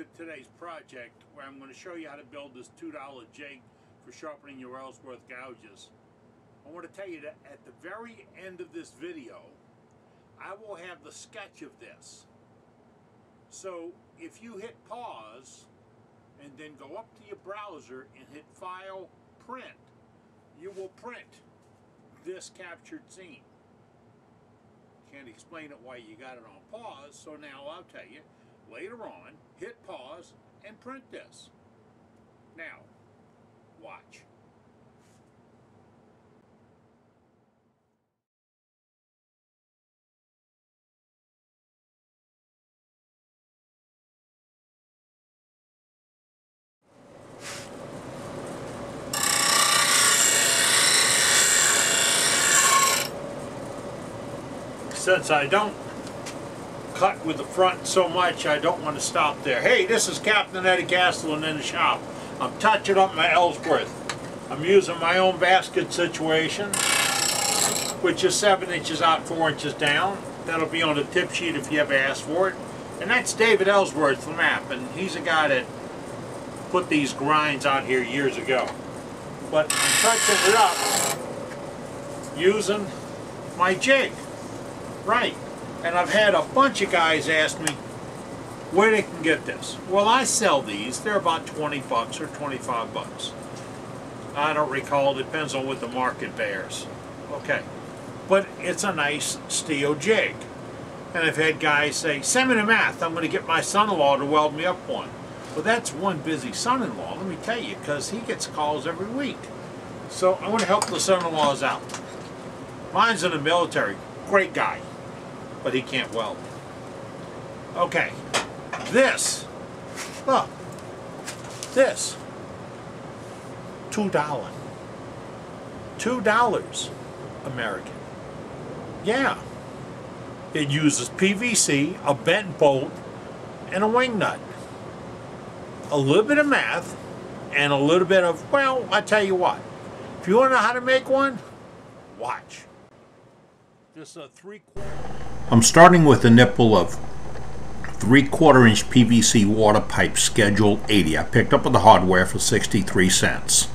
to today's project, where I'm going to show you how to build this $2 jig for sharpening your Ellsworth gouges. I want to tell you that at the very end of this video, I will have the sketch of this. So if you hit pause and then go up to your browser and hit File, Print, you will print this captured scene. Can't explain it why you got it on pause, so now I'll tell you later on, hit pause and print this. Now, watch. Since I don't cut with the front so much, I don't want to stop there. Hey, this is Captain Eddie Castelin in the shop. I'm touching up my Ellsworth. I'm using my own basket situation, which is 7 inches out, 4 inches down. That'll be on the tip sheet if you ever ask for it. And that's David Ellsworth from App, and he's a guy that put these grinds out here years ago. But I'm touching it up using my jig. Right, and I've had a bunch of guys ask me where they can get this. Well, I sell these. They're about 20 bucks or 25 bucks. I don't recall. It depends on what the market bears. Okay, but it's a nice steel jig. And I've had guys say, "Send me the math. I'm going to get my son-in-law to weld me up one." Well, that's one busy son-in-law, let me tell you, because he gets calls every week. So I want to help the son-in-laws out. Mine's in the military. Great guy. But he can't weld. Okay, this, look, this, $2 American. Yeah, it uses PVC, a bent bolt, and a wing nut. A little bit of math, and a little bit of, well, I tell you what, if you want to know how to make one, watch. This I'm starting with a nipple of 3/4 inch PVC water pipe schedule 80. I picked up at the hardware for 63 cents.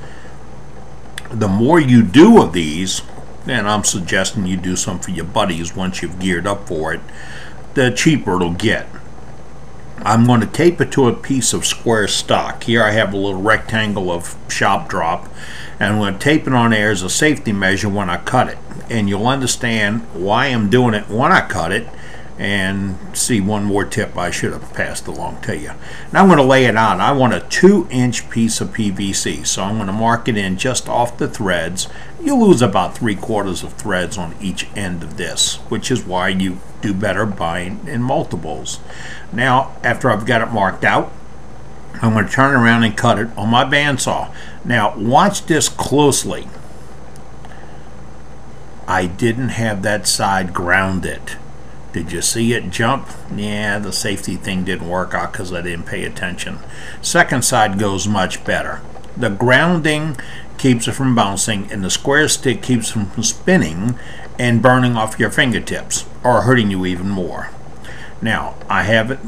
The more you do of these, and I'm suggesting you do some for your buddies once you've geared up for it, the cheaper it'll get. I'm going to tape it to a piece of square stock. Here I have a little rectangle of shop drop, and I'm going to tape it on there as a safety measure when I cut it. And you'll understand why I'm doing it when I cut it, and see one more tip I should have passed along to you. Now I'm going to lay it out. I want a 2-inch piece of PVC, so I'm going to mark it in just off the threads. You lose about 3/4 of threads on each end of this, which is why you do better buying in multiples. Now, after I've got it marked out, I'm going to turn around and cut it on my bandsaw. Now, watch this closely. I didn't have that side grounded. Did you see it jump? Yeah, the safety thing didn't work out because I didn't pay attention. Second side goes much better. The grounding keeps it from bouncing, and the square stick keeps it from spinning and burning off your fingertips or hurting you even more. Now, I have it,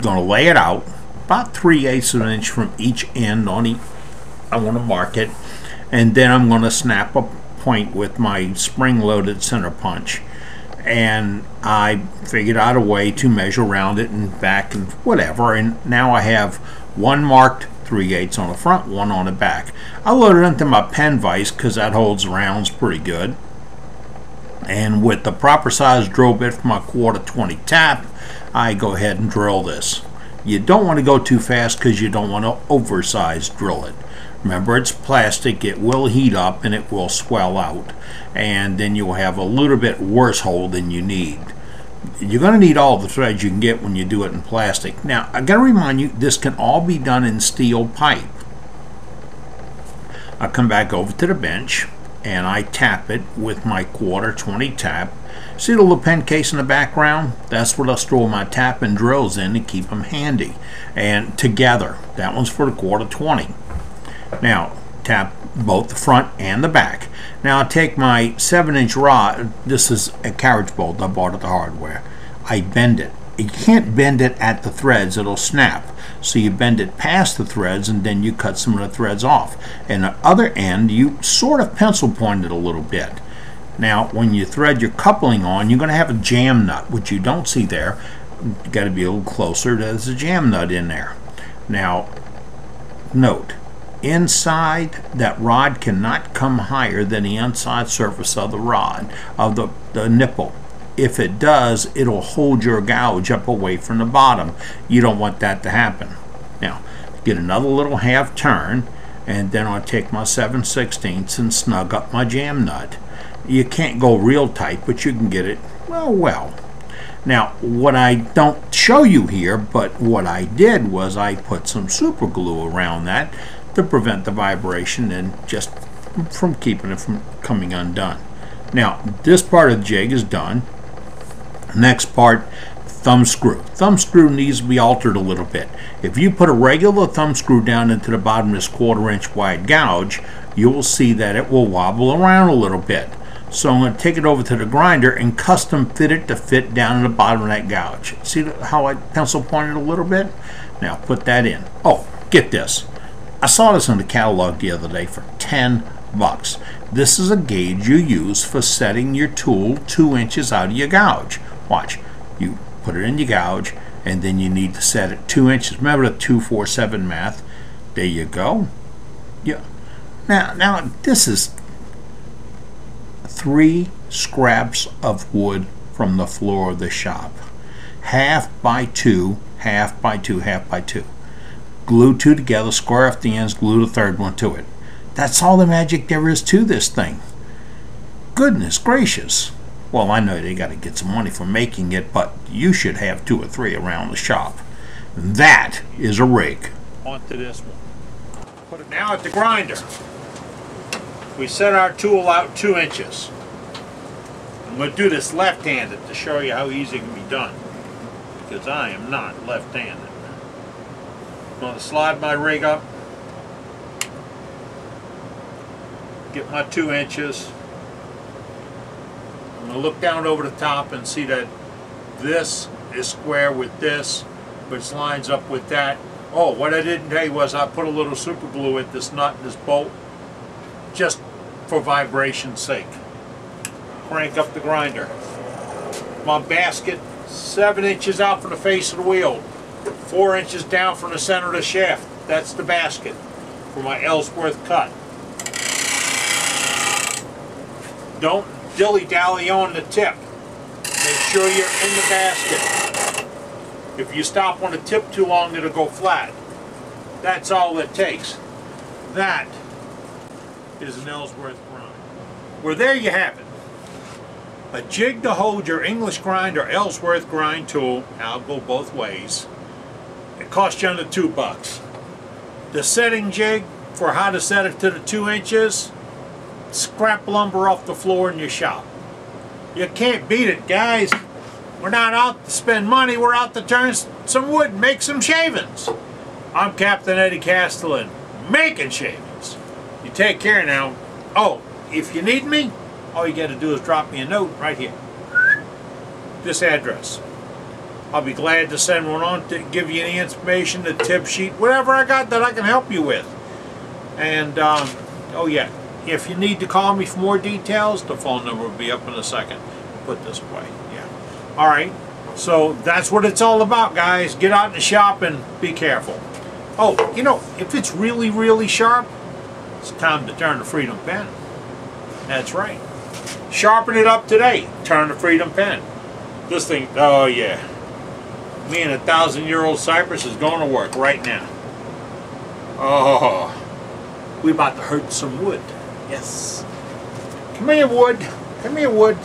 going to lay it out about 3/8 of an inch from each end on each. I want to mark it, and then I'm going to snap a point with my spring-loaded center punch, and I figured out a way to measure around it and back and whatever, and now I have one marked 3/8 on the front, one on the back. I loaded it into my pen vise because that holds rounds pretty good, and with the proper size drill bit for my 1/4-20 tap, I go ahead and drill this. You don't want to go too fast because you don't want to oversize drill it. Remember, it's plastic, it will heat up and it will swell out, and then you'll have a little bit worse hole than you need. You're going to need all the threads you can get when you do it in plastic. Now, I got to remind you, this can all be done in steel pipe. I come back over to the bench and I tap it with my 1/4-20 tap. See the little pen case in the background? That's what I store my tap and drills in to keep them handy and together. That one's for the 1/4-20. Now, tap both the front and the back. Now, I take my 7-inch rod. This is a carriage bolt I bought at the hardware. I bend it. you can't bend it at the threads, it'll snap. So you bend it past the threads and then you cut some of the threads off. And the other end, you sort of pencil point it a little bit. Now when you thread your coupling on, you're going to have a jam nut, which you don't see there. You've got to be a little closer, there's a jam nut in there. Now note, inside that rod cannot come higher than the inside surface of the rod, of the nipple. If it does, it'll hold your gouge up away from the bottom. You don't want that to happen. Now get another little half turn, and then I'll take my 7/16 and snug up my jam nut. You can't go real tight, but you can get it well. Now what I don't show you here, but what I did was I put some super glue around that to prevent the vibration and just from keeping it from coming undone. Now this part of the jig is done. Next part, thumb screw. Thumb screw needs to be altered a little bit. If you put a regular thumb screw down into the bottom of this 1/4" wide gouge, you will see that it will wobble around a little bit. So I'm going to take it over to the grinder and custom fit it to fit down in the bottom of that gouge. See how I pencil pointed a little bit? Now put that in. Oh, get this. I saw this in the catalog the other day for $10. This is a gauge you use for setting your tool 2 inches out of your gouge. Watch. You put it in your gouge and then you need to set it 2 inches. Remember the 2-4-7 math? There you go. Yeah. Now this is 3 scraps of wood from the floor of the shop. 1/2 by 2, 1/2 by 2, 1/2 by 2. Glue 2 together, square off the ends, glue the third one to it. That's all the magic there is to this thing. Goodness gracious. Well, I know they got to get some money for making it, but you should have 2 or 3 around the shop. That is a rig. Onto this one. Put it now at the grinder. We set our tool out 2 inches. I'm going to do this left-handed to show you how easy it can be done, because I am not left-handed. I'm going to slide my rig up, get my 2 inches. I'm going to look down over the top and see that this is square with this, which lines up with that. Oh, what I didn't tell you was I put a little super glue at this nut and this bolt, just for vibration's sake. Crank up the grinder. My basket, 7 inches out from the face of the wheel, 4 inches down from the center of the shaft. That's the basket for my Ellsworth cut. Don't dilly-dally on the tip. Make sure you're in the basket. If you stop on the tip too long, it'll go flat. That's all it takes. That is an Ellsworth grind. Well, there you have it. A jig to hold your English grind or Ellsworth grind tool. I'll go both ways. It costs you under $2. The setting jig for how to set it to the 2 inches. Scrap lumber off the floor in your shop. You can't beat it, guys. We're not out to spend money. We're out to turn some wood and make some shavings. I'm Captain Eddie Castelin, making shavings. You take care now. Oh, if you need me, all you got to do is drop me a note right here. This address. I'll be glad to send one on to give you any information, the tip sheet, whatever I got that I can help you with. And, oh yeah, if you need to call me for more details, the phone number will be up in a second. Put this way, yeah. All right, so that's what it's all about, guys. Get out in the shop and be careful. Oh, you know, if it's really, really sharp, it's time to turn the freedom pen. That's right. Sharpen it up today. Turn the freedom pen. This thing, oh yeah. Me and a 1,000-year-old cypress is going to work right now. Oh, we about to hurt some wood. Yes. Come here, wood. Come here, wood.